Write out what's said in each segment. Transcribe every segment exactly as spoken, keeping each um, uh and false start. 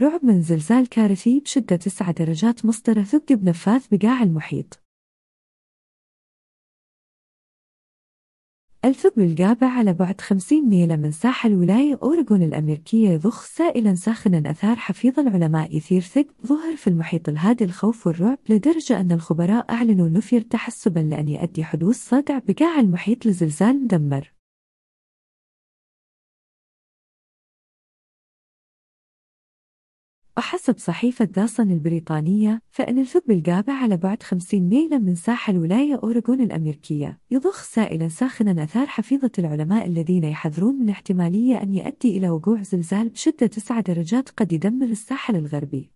رعب من زلزال كارثي بشدة تسع درجات مصدره ثقب بنفاث بقاع المحيط. الثقب القابع على بعد خمسين ميلا من ساحل ولاية أوريغون الأمريكية يضخ سائلا ساخنا أثار حفيظ العلماء يثير ثقب ظهر في المحيط الهادئ الخوف والرعب لدرجة أن الخبراء أعلنوا أنه يثير تحسبا لأن يؤدي حدوث صدع بقاع المحيط لزلزال مدمر. وحسب صحيفة ذا صن البريطانية فإن الثقب القابع على بعد خمسين ميلا من ساحل ولاية أوريغون الأمريكية يضخ سائلا ساخنا أثار حفيظة العلماء الذين يحذرون من احتمالية أن يؤدي إلى وقوع زلزال بشدة تسع درجات قد يدمر الساحل الغربي.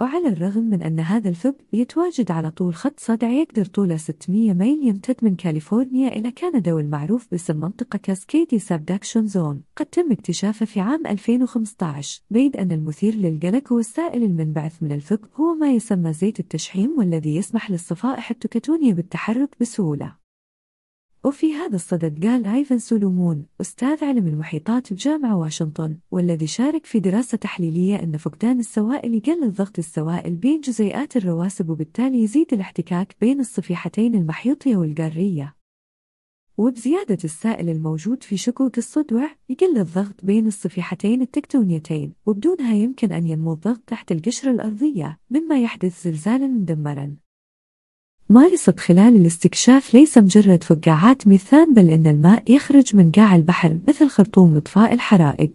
وعلى الرغم من أن هذا الثقب يتواجد على طول خط صدع يقدر طوله ستمائة ميل يمتد من كاليفورنيا إلى كندا والمعروف باسم منطقة كاسكاديا سبدكشن زون، قد تم اكتشافه في عام ألفين وخمسة عشر، بيد أن المثير للقلق هو السائل المنبعث من الثقب هو ما يسمى زيت التشحيم والذي يسمح للصفائح التكتونية بالتحرك بسهولة. وفي هذا الصدد قال إيفان سولومون أستاذ علم المحيطات بجامعة واشنطن والذي شارك في دراسة تحليلية أن فقدان السوائل يقلل ضغط السوائل بين جزيئات الرواسب وبالتالي يزيد الاحتكاك بين الصفيحتين المحيطية والقارية، وبزيادة السائل الموجود في شقوق الصدوع يقل الضغط بين الصفيحتين التكتونيتين وبدونها يمكن أن ينمو الضغط تحت القشرة الأرضية مما يحدث زلزالا مدمرا. مارست خلال الاستكشاف ليس مجرد فقاعات ميثان بل إن الماء يخرج من قاع البحر مثل خرطوم إطفاء الحرائق.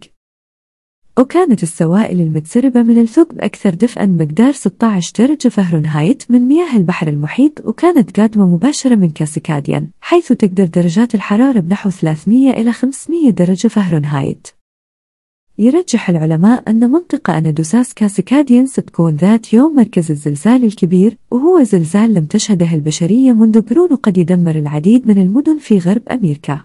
وكانت السوائل المتسربة من الثقب أكثر دفئاً مقدار ستة عشر درجة فهرنهايت من مياه البحر المحيط وكانت قادمة مباشرة من كاسكاديان حيث تقدر درجات الحرارة بنحو ثلاثمائة إلى خمسمائة درجة فهرنهايت. يرجح العلماء أن منطقة أندوساس كاسكاديان ستكون ذات يوم مركز الزلزال الكبير وهو زلزال لم تشهده البشرية منذ قرون وقد يدمر العديد من المدن في غرب أمريكا.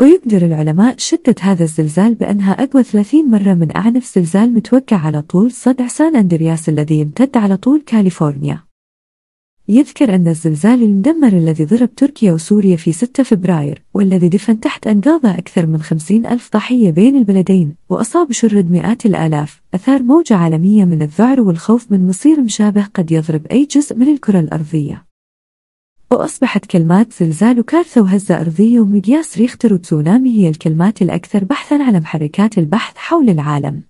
ويقدر العلماء شدة هذا الزلزال بأنها أقوى ثلاثين مرة من أعنف زلزال متوقع على طول صدع سان أندرياس الذي يمتد على طول كاليفورنيا. يذكر أن الزلزال المدمر الذي ضرب تركيا وسوريا في ستة فبراير والذي دفن تحت أنقاضه أكثر من خمسين ألف ضحية بين البلدين وأصاب شرد مئات الآلاف أثار موجة عالمية من الذعر والخوف من مصير مشابه قد يضرب أي جزء من الكرة الأرضية. وأصبحت كلمات زلزال وكارثة وهزة أرضية ومقياس ريختر وتسونامي هي الكلمات الأكثر بحثاً على محركات البحث حول العالم.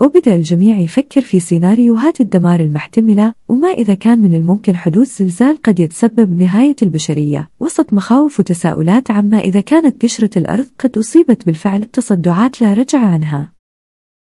وبدأ الجميع يفكر في سيناريوهات الدمار المحتملة وما إذا كان من الممكن حدوث زلزال قد يتسبب نهاية البشرية وسط مخاوف وتساؤلات عما إذا كانت قشرة الأرض قد أصيبت بالفعل بتصدعات لا رجعة عنها.